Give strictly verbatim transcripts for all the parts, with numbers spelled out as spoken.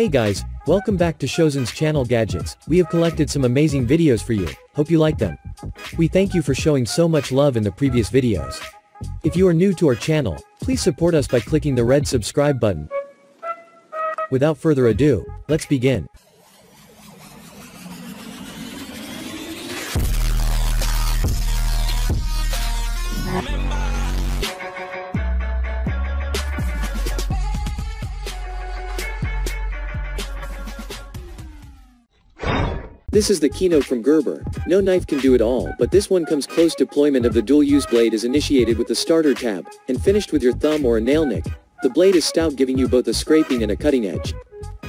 Hey guys, welcome back to ShoZin's channel Gadgets. We have collected some amazing videos for you, hope you like them. We thank you for showing so much love in the previous videos. If you are new to our channel, please support us by clicking the red subscribe button. Without further ado, let's begin. This is the Keynote from Gerber. No knife can do it all, but this one comes close. Deployment of the dual-use blade is initiated with the starter tab, and finished with your thumb or a nail nick. The blade is stout, giving you both a scraping and a cutting edge.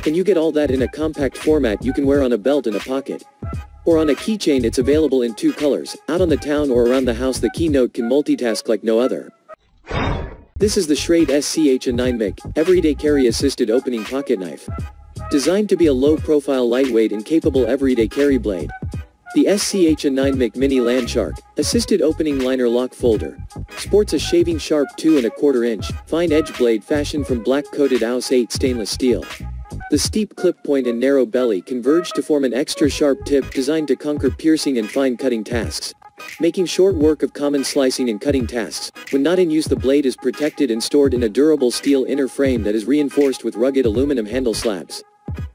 And you get all that in a compact format you can wear on a belt in a pocket. Or on a keychain. It's available in two colors. Out on the town or around the house, the Keynote can multitask like no other. This is the Schrade S C H A nine M I C, Everyday Carry Assisted Opening Pocket Knife. Designed to be a low-profile, lightweight and capable everyday carry blade. The S C H A nine M I C Mini Landshark Assisted Opening Liner Lock Folder sports a shaving sharp two and a quarter inch, fine edge blade fashioned from black-coated Aus eight stainless steel. The steep clip point and narrow belly converge to form an extra sharp tip designed to conquer piercing and fine cutting tasks, making short work of common slicing and cutting tasks. When not in use, the blade is protected and stored in a durable steel inner frame that is reinforced with rugged aluminum handle slabs.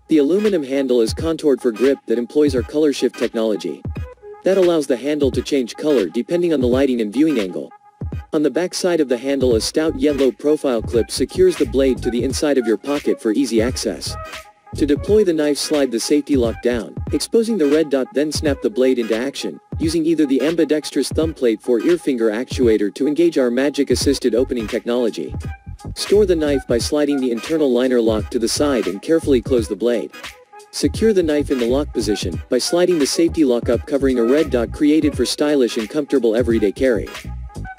The aluminum handle is contoured for grip that employs our color shift technology. That allows the handle to change color depending on the lighting and viewing angle. On the back side of the handle, a stout yellow profile clip secures the blade to the inside of your pocket for easy access. To deploy the knife, slide the safety lock down, exposing the red dot, then snap the blade into action, using either the ambidextrous thumb plate or ear finger actuator to engage our magic assisted opening technology. Store the knife by sliding the internal liner lock to the side and carefully close the blade. Secure the knife in the lock position by sliding the safety lock up, covering a red dot created for stylish and comfortable everyday carry.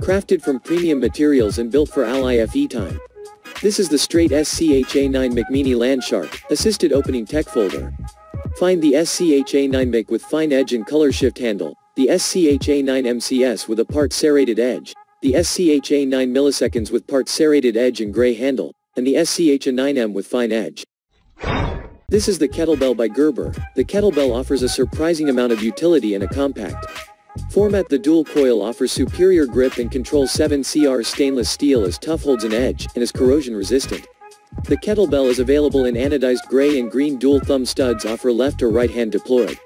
Crafted from premium materials and built for L I F E time. This is the Schrade S C H A nine M I C Mini Landshark Assisted Opening Tech Folder. Find the S C H A nine M I C with fine edge and color shift handle, the S C H A nine M C S with a part serrated edge, the S C H A nine milliseconds with part serrated edge and gray handle, and the S C H A nine M with fine edge. This is the Kettlebell by Gerber. The Kettlebell offers a surprising amount of utility in a compact format. The dual coil offers superior grip and control. seven C R stainless steel is tough, holds an edge, and is corrosion resistant. The Kettlebell is available in anodized gray and green. Dual thumb studs offer left or right hand deployed.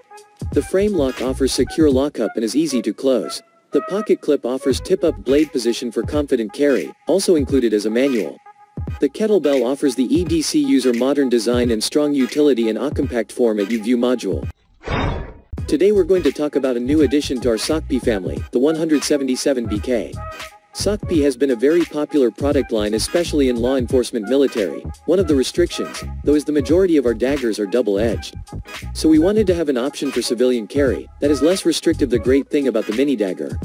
The frame lock offers secure lockup and is easy to close. The pocket clip offers tip-up blade position for confident carry, also included as a manual. The Kettlebell offers the E D C user modern design and strong utility in a compact form at U V module. Today we're going to talk about a new addition to our S O C P family, the one seventy-seven B K. S O C P has been a very popular product line, especially in law enforcement military. One of the restrictions, though, is the majority of our daggers are double-edged. So we wanted to have an option for civilian carry that is less restrictive. The great thing about the mini dagger,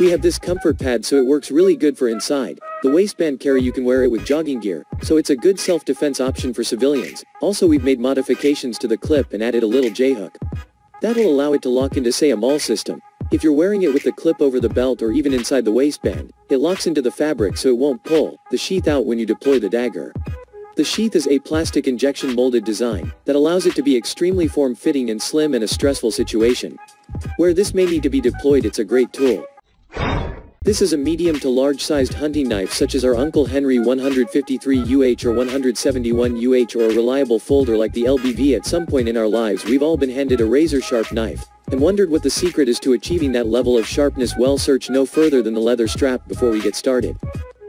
we have this comfort pad, so it works really good for inside the waistband carry. You can wear it with jogging gear, so it's a good self-defense option for civilians. Also, we've made modifications to the clip and added a little J-hook. That'll allow it to lock into, say, a mall system. If you're wearing it with the clip over the belt or even inside the waistband, it locks into the fabric so it won't pull the sheath out when you deploy the dagger. The sheath is a plastic injection molded design that allows it to be extremely form-fitting and slim in a stressful situation. Where this may need to be deployed, it's a great tool. This is a medium to large-sized hunting knife, such as our Uncle Henry one fifty-three U H or one seventy-one U H, or a reliable folder like the L B V. At some point in our lives, we've all been handed a razor-sharp knife and wondered what the secret is to achieving that level of sharpness. Well, search no further than the leather strap before we get started.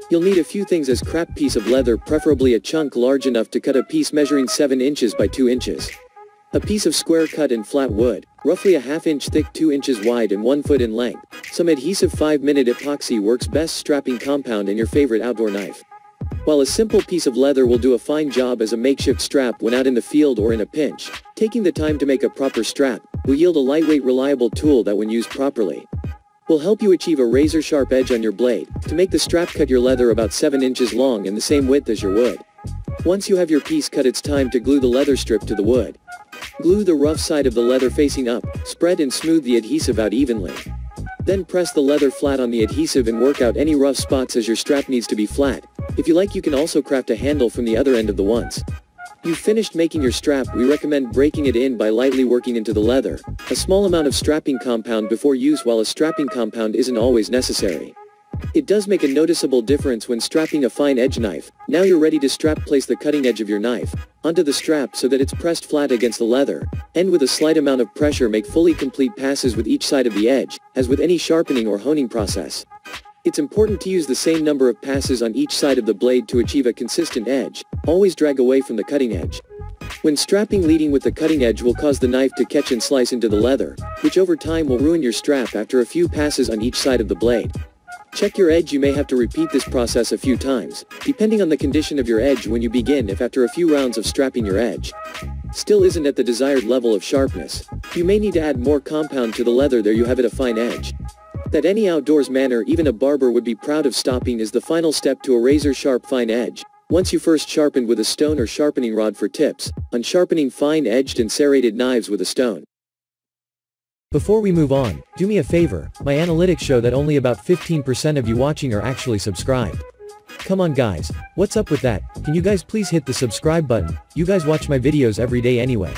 You'll need a few things as crap piece of leather, preferably a chunk large enough to cut a piece measuring seven inches by two inches. A piece of square cut and flat wood, roughly a half inch thick, two inches wide and one foot in length. Some adhesive. Five minute epoxy works best. Strapping compound and your favorite outdoor knife. While a simple piece of leather will do a fine job as a makeshift strap when out in the field or in a pinch, taking the time to make a proper strap will yield a lightweight, reliable tool that, when used properly, will help you achieve a razor-sharp edge on your blade. To make the strap, cut your leather about seven inches long and the same width as your wood. Once you have your piece cut, it's time to glue the leather strip to the wood. Glue the rough side of the leather facing up, spread and smooth the adhesive out evenly. Then press the leather flat on the adhesive and work out any rough spots, as your strap needs to be flat. If you like, you can also craft a handle from the other end of the ones. You've finished making your strap, we recommend breaking it in by lightly working into the leather. A small amount of strapping compound before use, while a strapping compound isn't always necessary. It does make a noticeable difference when strapping a fine-edge knife. Now you're ready to strap. Place the cutting edge of your knife onto the strap so that it's pressed flat against the leather. And with a slight amount of pressure, make fully complete passes with each side of the edge, as with any sharpening or honing process. It's important to use the same number of passes on each side of the blade to achieve a consistent edge. Always drag away from the cutting edge. When strapping, leading with the cutting edge will cause the knife to catch and slice into the leather, which over time will ruin your strap after a few passes on each side of the blade. Check your edge. You may have to repeat this process a few times, depending on the condition of your edge when you begin. If after a few rounds of strapping your edge still isn't at the desired level of sharpness, you may need to add more compound to the leather. There you have it, a fine edge that any outdoors man or even a barber would be proud of. Stopping is the final step to a razor-sharp fine edge. Once you first sharpened with a stone or sharpening rod for tips on sharpening fine-edged and serrated knives with a stone. Before we move on, do me a favor, my analytics show that only about fifteen percent of you watching are actually subscribed. Come on guys, what's up with that? Can you guys please hit the subscribe button? You guys watch my videos every day anyway.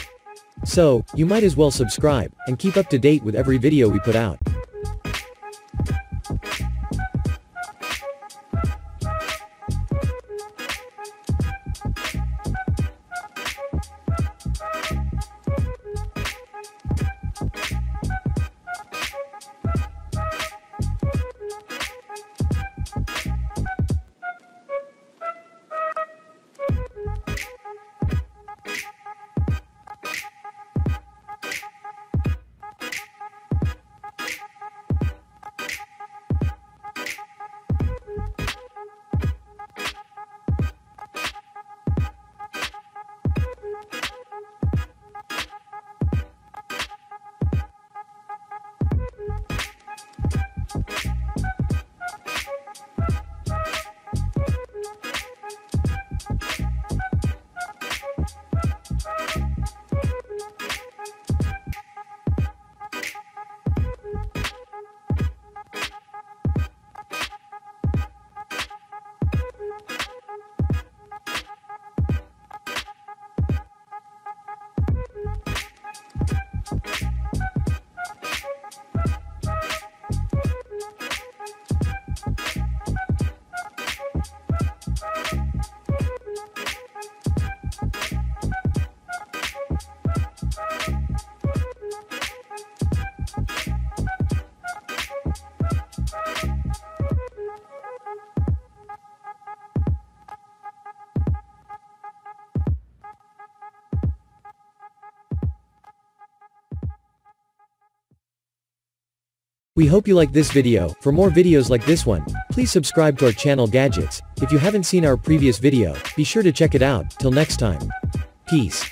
So, you might as well subscribe, and keep up to date with every video we put out. We hope you like this video. For more videos like this one, please subscribe to our channel Gadgets. If you haven't seen our previous video, be sure to check it out. Till next time. Peace.